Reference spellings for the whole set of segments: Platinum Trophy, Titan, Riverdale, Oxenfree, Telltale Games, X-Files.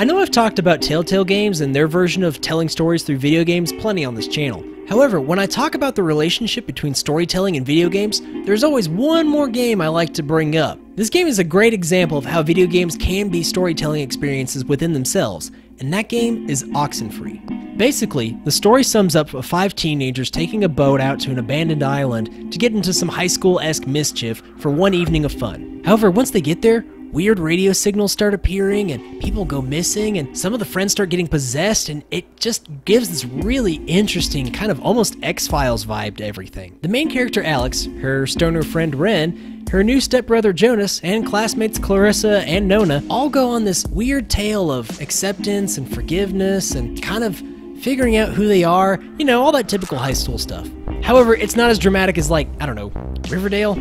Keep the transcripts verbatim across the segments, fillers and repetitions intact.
I know I've talked about Telltale Games and their version of telling stories through video games plenty on this channel. However, when I talk about the relationship between storytelling and video games, there's always one more game I like to bring up. This game is a great example of how video games can be storytelling experiences within themselves, and that game is Oxenfree. Basically, the story sums up of five teenagers taking a boat out to an abandoned island to get into some high school-esque mischief for one evening of fun. However, once they get there, weird radio signals start appearing and people go missing and some of the friends start getting possessed, and it just gives this really interesting kind of almost X-Files vibe to everything. The main character Alex, her stoner friend Ren, her new stepbrother Jonas, and classmates Clarissa and Nona all go on this weird tale of acceptance and forgiveness and kind of figuring out who they are, you know, all that typical high school stuff. However, it's not as dramatic as, like, I don't know, Riverdale?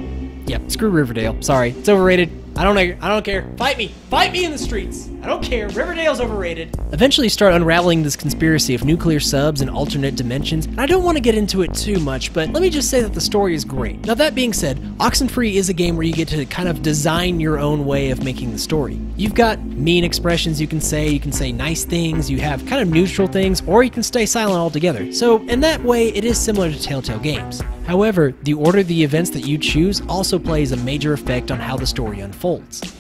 Yeah, screw Riverdale. Sorry, it's overrated. I don't I don't care. Fight me. Fight me in the streets. I don't care. Riverdale's overrated. Eventually you start unraveling this conspiracy of nuclear subs and alternate dimensions, and I don't want to get into it too much, but let me just say that the story is great. Now that being said, Oxenfree is a game where you get to kind of design your own way of making the story. You've got mean expressions you can say, you can say nice things, you have kind of neutral things, or you can stay silent altogether. So in that way, it is similar to Telltale Games. However, the order of the events that you choose also plays a major effect on how the story unfolds.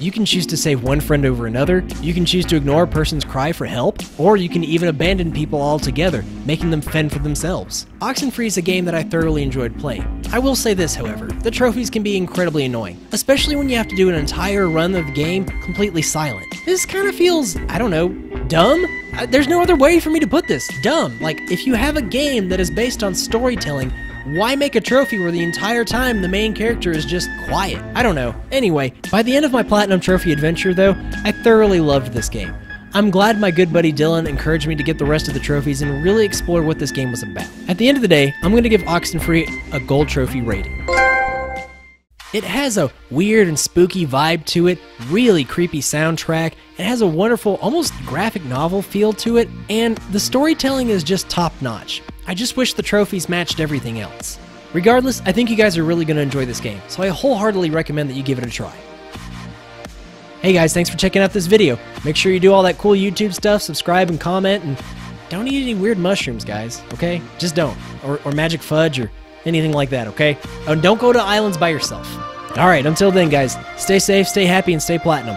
You can choose to save one friend over another, you can choose to ignore a person's cry for help, or you can even abandon people altogether, making them fend for themselves. Oxenfree is a game that I thoroughly enjoyed playing. I will say this, however, the trophies can be incredibly annoying, especially when you have to do an entire run of the game completely silent. This kind of feels, I don't know, dumb? I, there's no other way for me to put this. Dumb. Like, if you have a game that is based on storytelling, why make a trophy where the entire time the main character is just quiet? I don't know. Anyway, by the end of my Platinum Trophy adventure though, I thoroughly loved this game. I'm glad my good buddy Dylan encouraged me to get the rest of the trophies and really explore what this game was about. At the end of the day, I'm going to give Oxenfree a gold trophy rating. It has a weird and spooky vibe to it, really creepy soundtrack, it has a wonderful, almost graphic novel feel to it, and the storytelling is just top-notch. I just wish the trophies matched everything else. Regardless, I think you guys are really going to enjoy this game, so I wholeheartedly recommend that you give it a try. Hey guys, thanks for checking out this video. Make sure you do all that cool YouTube stuff, subscribe and comment, and don't eat any weird mushrooms, guys, okay? Just don't, or, or magic fudge, or anything like that, okay? And don't go to islands by yourself. All right, until then, guys, stay safe, stay happy, and stay platinum.